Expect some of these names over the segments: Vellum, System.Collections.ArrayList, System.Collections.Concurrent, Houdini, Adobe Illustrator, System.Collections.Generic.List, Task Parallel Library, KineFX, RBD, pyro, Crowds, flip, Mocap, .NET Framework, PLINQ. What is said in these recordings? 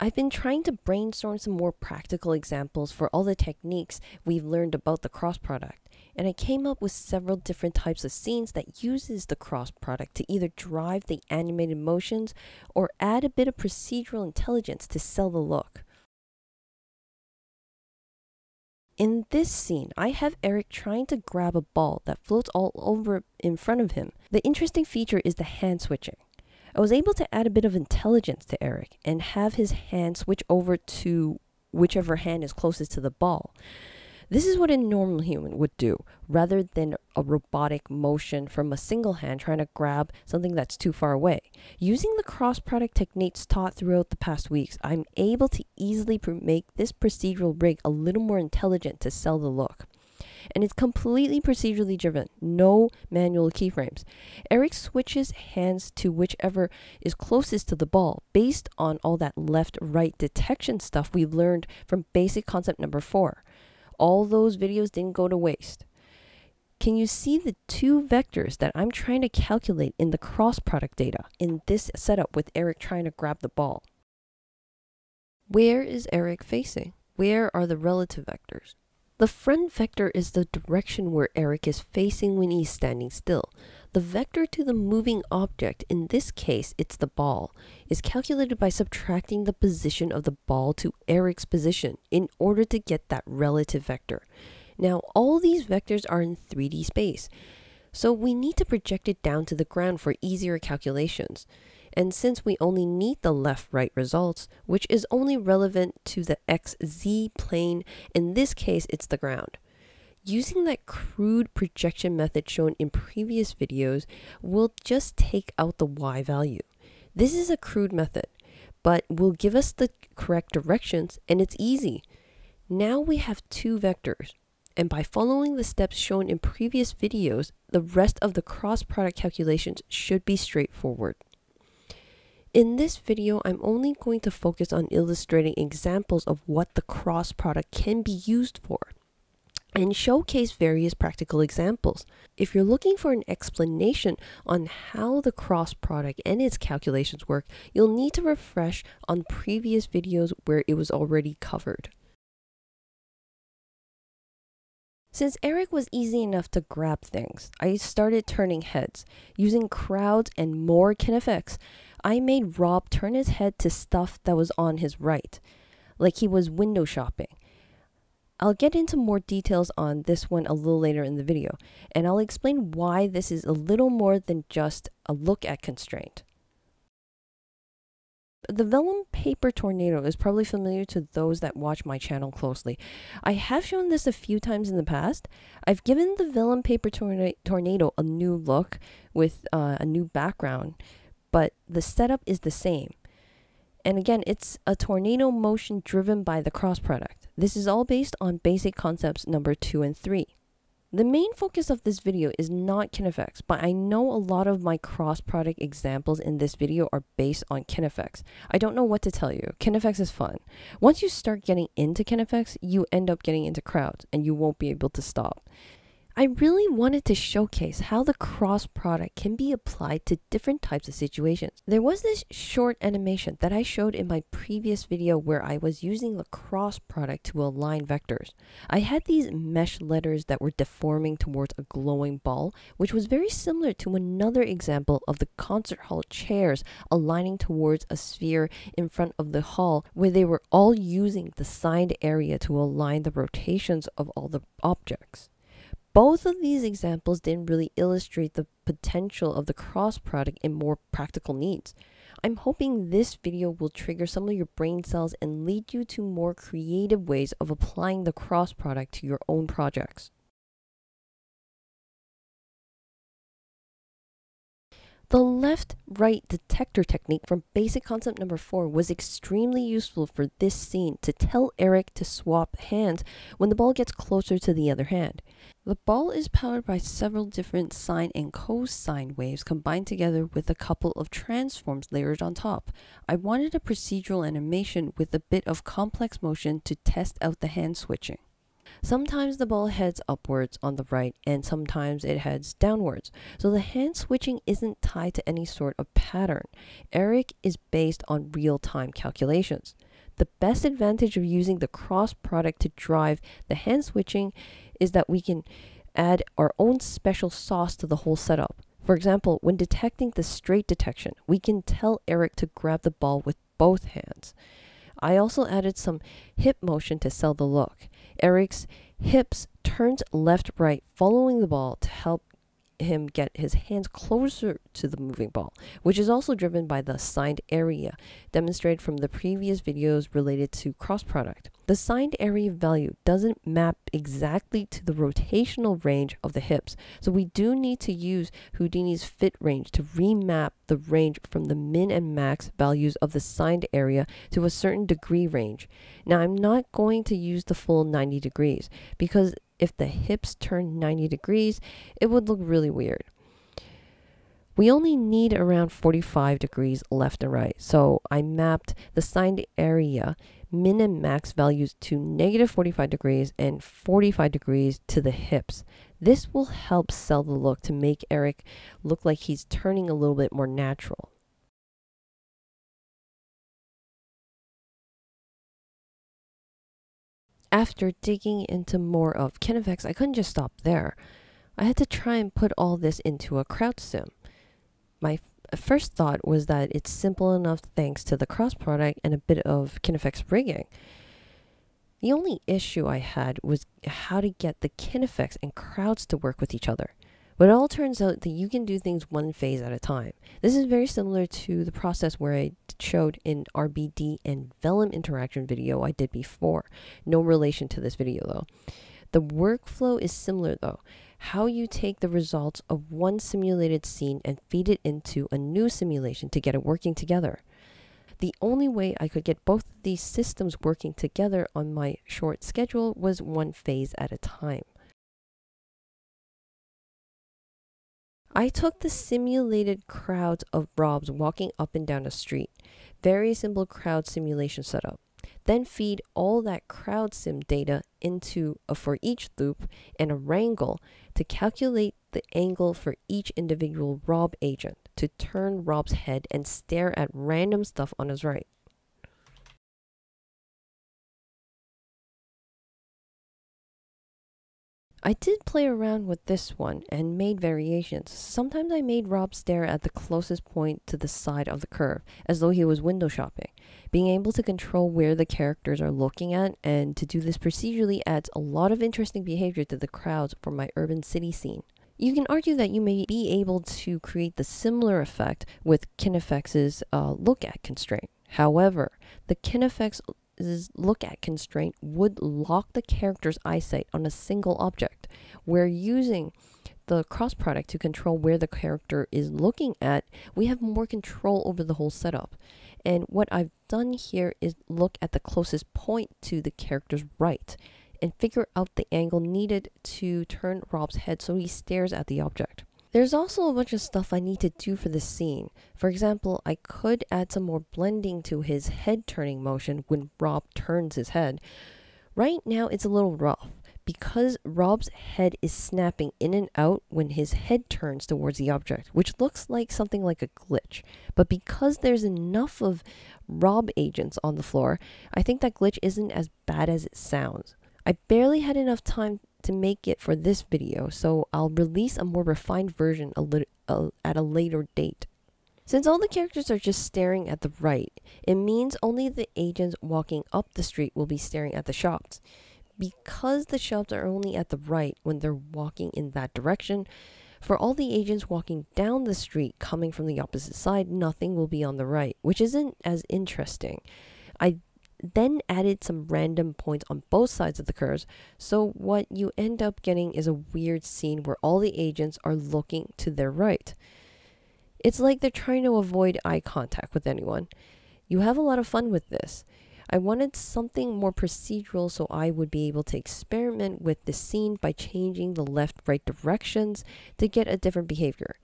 I've been trying to brainstorm some more practical examples for all the techniques we've learned about the cross product, and I came up with several different types of scenes that uses the cross product to either drive the animated motions or add a bit of procedural intelligence to sell the look. In this scene, I have Eric trying to grab a ball that floats all over in front of him. The interesting feature is the hand switching. I was able to add a bit of intelligence to Eric and have his hand switch over to whichever hand is closest to the ball. This is what a normal human would do, rather than a robotic motion from a single hand trying to grab something that's too far away. Using the cross-product techniques taught throughout the past weeks, I'm able to easily make this procedural rig a little more intelligent to sell the look. And it's completely procedurally driven, no manual keyframes. Eric switches hands to whichever is closest to the ball based on all that left-right detection stuff we've learned from basic concept number 4. All those videos didn't go to waste. Can you see the two vectors that I'm trying to calculate in the cross product data in this setup with Eric trying to grab the ball? Where is Eric facing? Where are the relative vectors? The front vector is the direction where Eric is facing when he's standing still. The vector to the moving object, in this case it's the ball, is calculated by subtracting the position of the ball to Eric's position in order to get that relative vector. Now all these vectors are in 3D space, so we need to project it down to the ground for easier calculations. And since we only need the left-right results, which is only relevant to the XZ plane, in this case it's the ground. Using that crude projection method shown in previous videos, we'll just take out the Y value. This is a crude method, but will give us the correct directions, and it's easy. Now we have two vectors, and by following the steps shown in previous videos, the rest of the cross-product calculations should be straightforward. In this video, I'm only going to focus on illustrating examples of what the cross product can be used for and showcase various practical examples. If you're looking for an explanation on how the cross product and its calculations work, you'll need to refresh on previous videos where it was already covered. Since Eric was easy enough to grab things, I started turning heads. Using Crowds and more KineFX, I made Rob turn his head to stuff that was on his right, like he was window shopping. I'll get into more details on this one a little later in the video, and I'll explain why this is a little more than just a look at constraint. The Vellum paper tornado is probably familiar to those that watch my channel closely. I have shown this a few times in the past. I've given the Vellum paper tornado a new look with a new background, but the setup is the same. And again, it's a tornado motion driven by the cross product. This is all based on basic concepts number 2 and 3. The main focus of this video is not KineFX, but I know a lot of my cross product examples in this video are based on KineFX. I don't know what to tell you. KineFX is fun. Once you start getting into KineFX, you end up getting into Crowds and you won't be able to stop. I really wanted to showcase how the cross product can be applied to different types of situations. There was this short animation that I showed in my previous video where I was using the cross product to align vectors. I had these mesh letters that were deforming towards a glowing ball, which was very similar to another example of the concert hall chairs aligning towards a sphere in front of the hall, where they were all using the signed area to align the rotations of all the objects. Both of these examples didn't really illustrate the potential of the cross product in more practical needs. I'm hoping this video will trigger some of your brain cells and lead you to more creative ways of applying the cross product to your own projects. The left-right detector technique from basic concept number 4 was extremely useful for this scene to tell Eric to swap hands when the ball gets closer to the other hand. The ball is powered by several different sine and cosine waves combined together with a couple of transforms layered on top. I wanted a procedural animation with a bit of complex motion to test out the hand switching. Sometimes the ball heads upwards on the right and sometimes it heads downwards, so the hand switching isn't tied to any sort of pattern. Eric is based on real-time calculations. The best advantage of using the cross product to drive the hand switching is that we can add our own special sauce to the whole setup. For example, when detecting the straight detection, we can tell Eric to grab the ball with both hands. I also added some hip motion to sell the look. Eric's hips turned left-right following the ball to help him get his hands closer to the moving ball, which is also driven by the signed area demonstrated from the previous videos related to cross product. The signed area value doesn't map exactly to the rotational range of the hips, so we do need to use Houdini's fit range to remap the range from the min and max values of the signed area to a certain degree range. Now, I'm not going to use the full 90 degrees because if the hips turn 90 degrees, it would look really weird. We only need around 45 degrees left and right, so I mapped the signed area min and max values to negative 45 degrees and 45 degrees to the hips. This will help sell the look to make Eric look like he's turning a little bit more natural. After digging into more of KineFX, I couldn't just stop there. I had to try and put all this into a crowd sim. My first thought was that it's simple enough thanks to the cross product and a bit of KineFX rigging. The only issue I had was how to get the KineFX and Crowds to work with each other. But it all turns out that you can do things one phase at a time. This is very similar to the process where I showed in RBD and Vellum interaction video I did before. No relation to this video though. The workflow is similar though. How you take the results of one simulated scene and feed it into a new simulation to get it working together. The only way I could get both of these systems working together on my short schedule was one phase at a time. I took the simulated crowds of Rob's walking up and down a street, very simple crowd simulation setup, then feed all that crowd sim data into a for each loop and a wrangle to calculate the angle for each individual Rob agent to turn Rob's head and stare at random stuff on his right. I did play around with this one and made variations. Sometimes I made Rob stare at the closest point to the side of the curve, as though he was window shopping. Being able to control where the characters are looking at and to do this procedurally adds a lot of interesting behavior to the crowds for my urban city scene. You can argue that you may be able to create the similar effect with KineFX's look at constraint. However, the KineFX's look at constraint would lock the character's eyesight on a single object. Where using the cross product to control where the character is looking at, we have more control over the whole setup. And what I've done here is look at the closest point to the character's right and figure out the angle needed to turn Rob's head so he stares at the object. There's also a bunch of stuff I need to do for this scene. For example, I could add some more blending to his head turning motion when Rob turns his head. Right now it's a little rough because Rob's head is snapping in and out when his head turns towards the object, which looks like something like a glitch. But because there's enough of Rob agents on the floor, I think that glitch isn't as bad as it sounds. I barely had enough time to make it for this video, so I'll release a more refined version at a later date. Since all the characters are just staring at the right, it means only the agents walking up the street will be staring at the shops. Because the shops are only at the right when they're walking in that direction, for all the agents walking down the street coming from the opposite side, nothing will be on the right, which isn't as interesting. I then added some random points on both sides of the curves, so what you end up getting is a weird scene where all the agents are looking to their right. It's like they're trying to avoid eye contact with anyone. You have a lot of fun with this. I wanted something more procedural so I would be able to experiment with the scene by changing the left-right directions to get a different behavior.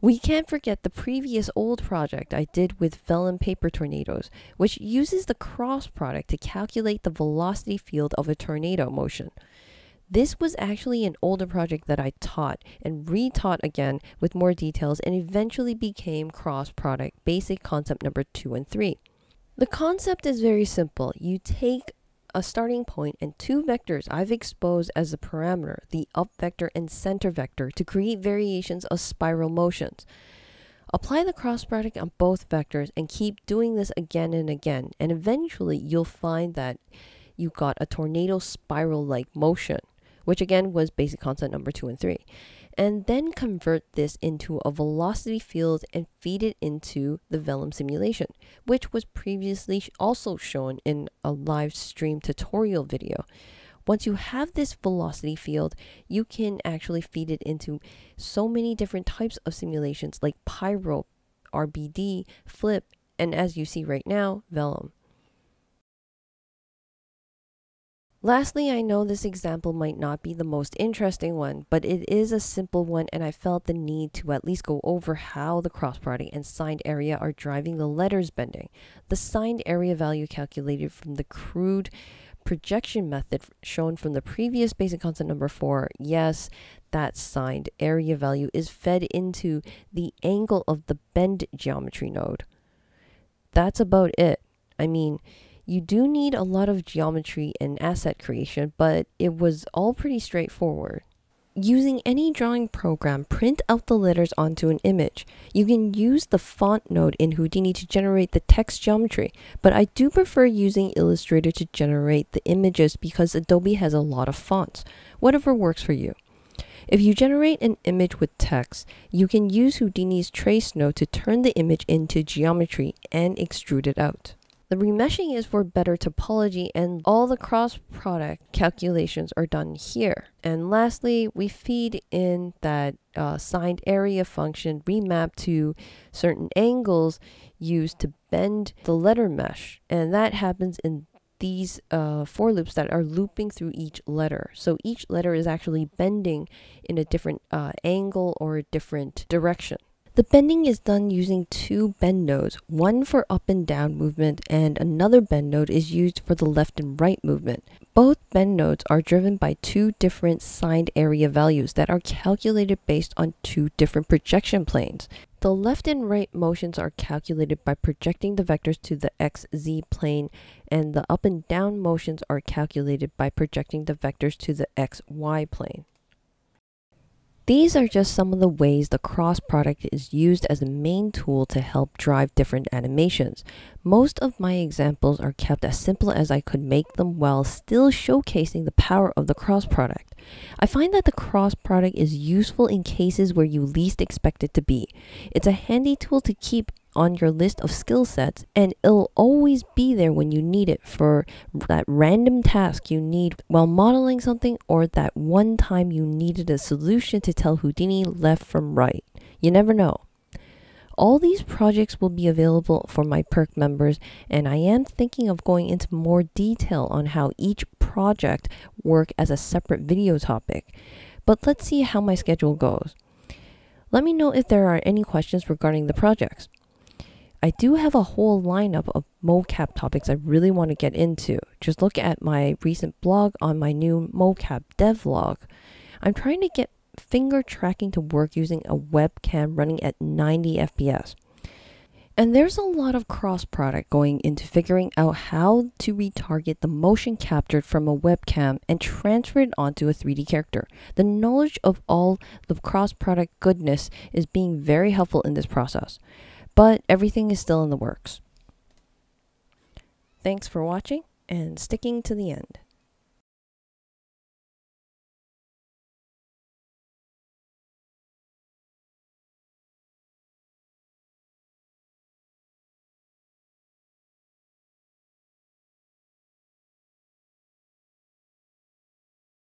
We can't forget the previous old project I did with Vellum paper tornadoes, which uses the cross product to calculate the velocity field of a tornado motion. This was actually an older project that I taught and retaught again with more details, and eventually became cross-product basic concept number 2 and 3. The concept is very simple. You take a starting point and two vectors I've exposed as the parameter, the up vector and center vector, to create variations of spiral motions. Apply the cross product on both vectors and keep doing this again and again, and eventually you'll find that you've got a tornado spiral-like motion, which again was basic concept number 2 and 3. And then convert this into a velocity field and feed it into the Vellum simulation, which was previously also shown in a live stream tutorial video. Once you have this velocity field, you can actually feed it into so many different types of simulations like pyro, RBD, flip, and as you see right now, Vellum. Lastly, I know this example might not be the most interesting one, but it is a simple one, and I felt the need to at least go over how the cross product and signed area are driving the letters bending. The signed area value calculated from the crude projection method shown from the previous basic concept number 4, yes, that signed area value is fed into the angle of the bend geometry node. That's about it. I mean, you do need a lot of geometry and asset creation, but it was all pretty straightforward. Using any drawing program, print out the letters onto an image. You can use the font node in Houdini to generate the text geometry, but I do prefer using Illustrator to generate the images because Adobe has a lot of fonts. Whatever works for you. If you generate an image with text, you can use Houdini's trace node to turn the image into geometry and extrude it out. The remeshing is for better topology, and all the cross product calculations are done here. And lastly, we feed in that signed area function remap to certain angles used to bend the letter mesh. And that happens in these for loops that are looping through each letter. So each letter is actually bending in a different angle or a different direction. The bending is done using two bend nodes, one for up and down movement, and another bend node is used for the left and right movement. Both bend nodes are driven by two different signed area values that are calculated based on two different projection planes. The left and right motions are calculated by projecting the vectors to the XZ plane, and the up and down motions are calculated by projecting the vectors to the XY plane. These are just some of the ways the cross product is used as a main tool to help drive different animations. Most of my examples are kept as simple as I could make them while still showcasing the power of the cross product. I find that the cross product is useful in cases where you least expect it to be. It's a handy tool to keep on your list of skill sets, and it'll always be there when you need it for that random task you need while modeling something, or that one time you needed a solution to tell Houdini left from right. You never know. All these projects will be available for my perk members, and I am thinking of going into more detail on how each project works as a separate video topic, but let's see how my schedule goes. Let me know if there are any questions regarding the projects. I do have a whole lineup of mocap topics I really want to get into. Just look at my recent blog on my new mocap devlog. I'm trying to get finger tracking to work using a webcam running at 90 FPS. And there's a lot of cross product going into figuring out how to retarget the motion captured from a webcam and transfer it onto a 3D character. The knowledge of all the cross product goodness is being very helpful in this process. But everything is still in the works. Thanks for watching and sticking to the end.